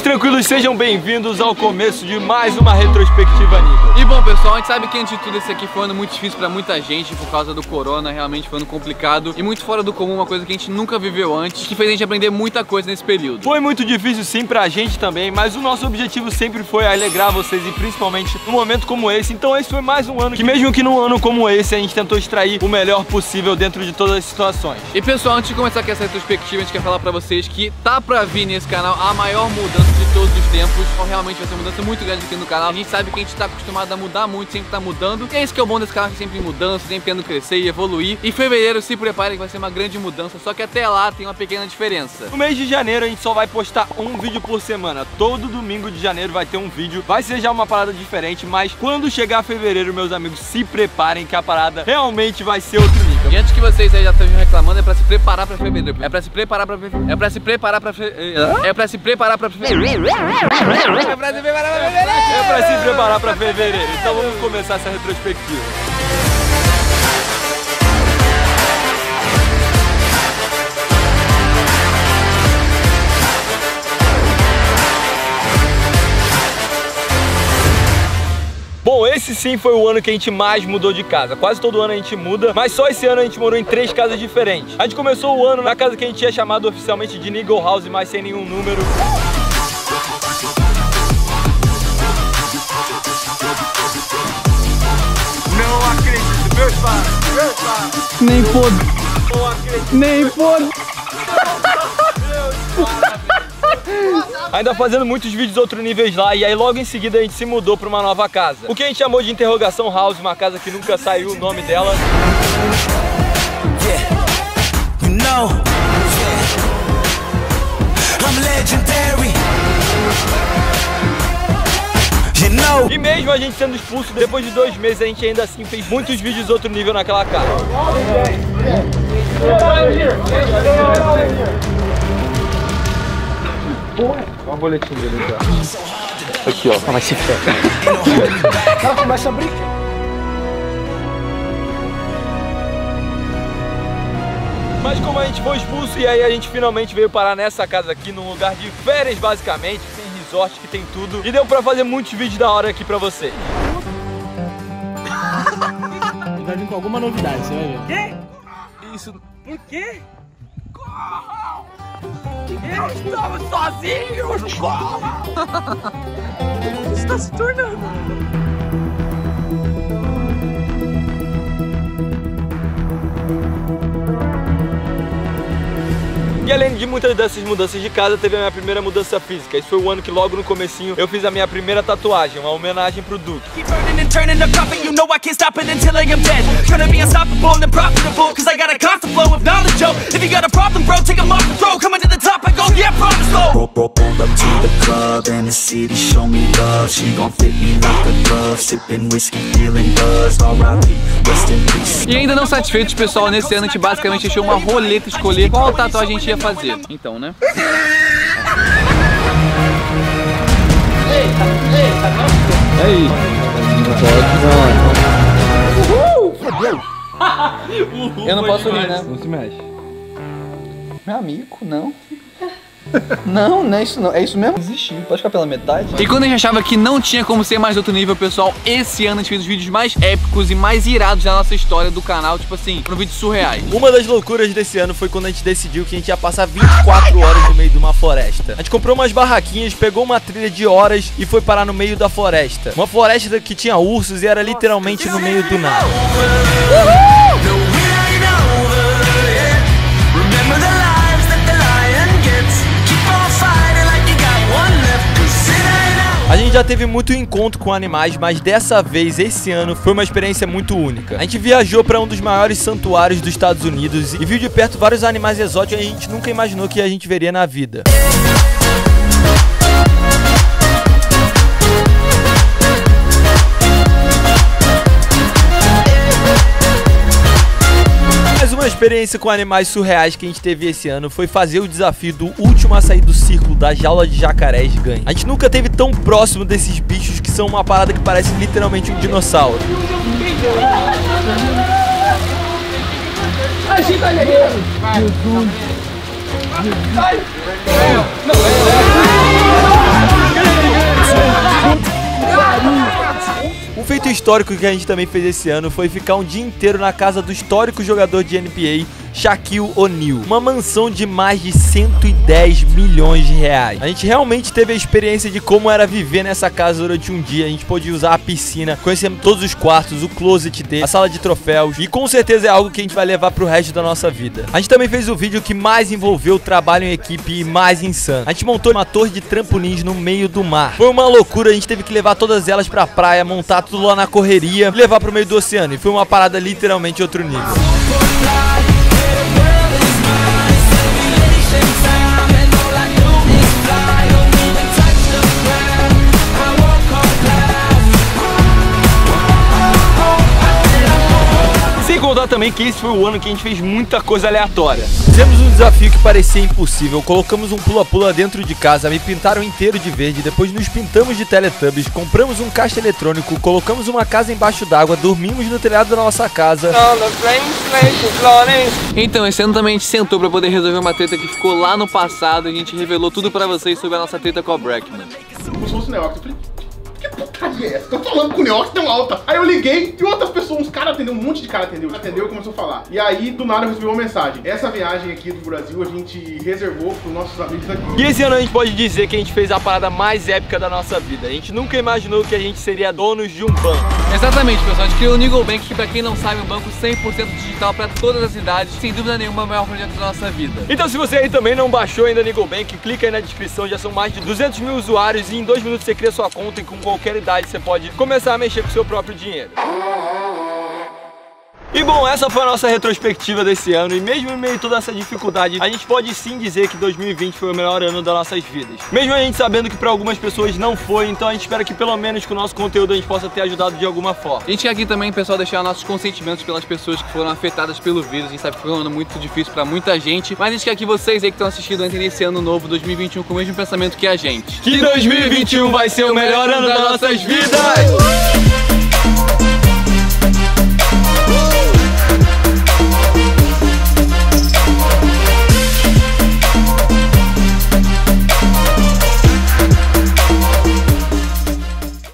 Tranquilos, sejam bem-vindos ao começo de mais uma retrospectiva Neagle. E bom pessoal, a gente sabe que antes de tudo esse aqui foi um ano muito difícil pra muita gente por causa do corona, realmente foi um ano complicado e muito fora do comum, uma coisa que a gente nunca viveu antes, que fez a gente aprender muita coisa nesse período. Foi muito difícil sim pra gente também, mas o nosso objetivo sempre foi alegrar vocês e principalmente num momento como esse, então esse foi mais um ano que mesmo que num ano como esse a gente tentou extrair o melhor possível dentro de todas as situações. E pessoal, antes de começar aqui essa retrospectiva, a gente quer falar pra vocês que tá pra vir nesse canal a maior mudança de todos os tempos, então realmente vai ser uma mudança muito grande aqui no canal. A gente sabe que a gente tá acostumado a mudar muito, sempre tá mudando, e é isso que é o bom desse canal, que sempre mudança, sempre tendo crescer e evoluir. E em fevereiro se prepare que vai ser uma grande mudança, só que até lá tem uma pequena diferença. No mês de janeiro a gente só vai postar um vídeo por semana, todo domingo de janeiro vai ter um vídeo, vai ser já uma parada diferente, mas quando chegar fevereiro, meus amigos, se preparem que a parada realmente vai ser outro nível. E antes que vocês aí já estejam reclamando, é pra se preparar pra fevereiro, é pra se preparar pra fevereiro. Então vamos começar essa retrospectiva. Bom, esse sim foi o ano que a gente mais mudou de casa. Quase todo ano a gente muda, mas só esse ano a gente morou em 3 casas diferentes. A gente começou o ano na casa que a gente tinha chamado oficialmente de Neagle House, mas sem nenhum número. Não acredito, meus pais. Nem foda. Não acredito. Nem foda. Ainda fazendo muitos vídeos outros níveis lá, e aí logo em seguida a gente se mudou pra uma nova casa. O que a gente chamou de Interrogação House, uma casa que nunca saiu o nome dela. I'm legendary. E mesmo a gente sendo expulso, depois de 2 meses, a gente ainda assim fez muitos vídeos outro nível naquela casa. Olha o boletim dele já. Aqui, ó. Vai se ferrar. Ela começa a brincar. Mas como a gente foi expulso, e aí a gente finalmente veio parar nessa casa aqui, num lugar de férias basicamente, sem resort, que tem tudo. E deu pra fazer muitos vídeos da hora aqui pra vocês. Vai vir com alguma novidade, você vai ver. Quê? Isso... Por quê? Corram! Eu estamos sozinhos! Corram! O que está se tornando? E além de muitas dessas mudanças de casa, teve a minha primeira mudança física. Isso foi o ano que logo no comecinho eu fiz a minha primeira tatuagem, uma homenagem pro Duke. E ainda não satisfeitos, pessoal, nesse ano a gente basicamente deixou uma roleta escolher qual tatuagem a gente ia fazer. Então, né? Ei! Eu não posso rir, né? Não se mexe. Meu amigo, não. Não, não é isso não. É isso mesmo? Desistir. Pode ficar pela metade. E quando a gente achava que não tinha como ser mais outro nível, pessoal, esse ano a gente fez os vídeos mais épicos e mais irados da nossa história do canal, tipo assim, foram vídeos surreais. Uma das loucuras desse ano foi quando a gente decidiu que a gente ia passar 24 horas no meio de uma floresta. A gente comprou umas barraquinhas, pegou uma trilha de horas e foi parar no meio da floresta. Uma floresta que tinha ursos e era literalmente no meio do nada. Uhul! A gente já teve muito encontro com animais, mas dessa vez, esse ano, foi uma experiência muito única. A gente viajou para um dos maiores santuários dos Estados Unidos e viu de perto vários animais exóticos que a gente nunca imaginou que a gente veria na vida. experiência com animais surreais que a gente teve esse ano foi fazer o desafio do último a sair do círculo da jaula de jacarés ganha. A gente nunca teve tão próximo desses bichos que são uma parada que parece literalmente um dinossauro. Um feito histórico que a gente também fez esse ano foi ficar um dia inteiro na casa do histórico jogador de NBA, Shaquille O'Neal. Uma mansão de mais de 110 milhões de reais. A gente realmente teve a experiência de como era viver nessa casa durante um dia. A gente pôde usar a piscina, conhecemos todos os quartos, o closet dele, a sala de troféus. E com certeza é algo que a gente vai levar pro resto da nossa vida. A gente também fez o vídeo que mais envolveu o trabalho em equipe e mais insano. A gente montou uma torre de trampolins no meio do mar. Foi uma loucura, a gente teve que levar todas elas pra praia, montar tudo lá na correria e levar pro meio do oceano. E foi uma parada literalmente outro nível. Também que esse foi o ano que a gente fez muita coisa aleatória. Fizemos um desafio que parecia impossível, colocamos um pula-pula dentro de casa, me pintaram inteiro de verde, depois nos pintamos de Teletubbies, compramos um caixa eletrônico, colocamos uma casa embaixo d'água, dormimos no telhado da nossa casa. Então, esse ano também a gente sentou pra poder resolver uma treta que ficou lá no passado e a gente revelou tudo pra vocês sobre a nossa treta com a Brockman. Eu sou o Neox, que putaria é essa? Tô falando com o Neox tão alta. Aí eu liguei e outras pessoas, uns caras atendeu, um monte de cara atendeu e começou a falar. E aí, do nada, eu recebi uma mensagem. Essa viagem aqui do Brasil, a gente reservou pros nossos amigos aqui. E esse ano a gente pode dizer que a gente fez a parada mais épica da nossa vida. A gente nunca imaginou que a gente seria donos de um banco. Exatamente, pessoal. A gente criou o Neagle Bank, que pra quem não sabe, é um banco 100% digital pra todas as idades. Sem dúvida nenhuma, o maior projeto da nossa vida. Então, se você aí também não baixou ainda o Neagle Bank, clica aí na descrição. Já são mais de 200 mil usuários e em 2 minutos você cria sua conta e com qualquer idade você pode começar a mexer com o seu próprio dinheiro. E bom, essa foi a nossa retrospectiva desse ano e mesmo em meio a toda essa dificuldade, a gente pode sim dizer que 2020 foi o melhor ano das nossas vidas. Mesmo a gente sabendo que para algumas pessoas não foi, então a gente espera que pelo menos com o nosso conteúdo a gente possa ter ajudado de alguma forma. A gente quer aqui também, pessoal, deixar nossos consentimentos pelas pessoas que foram afetadas pelo vírus. A gente sabe que foi um ano muito difícil para muita gente, mas a gente quer que vocês aí que estão assistindo entrem nesse ano novo, 2021, com o mesmo pensamento que a gente. Que 2021 vai ser o melhor ano das nossas vidas!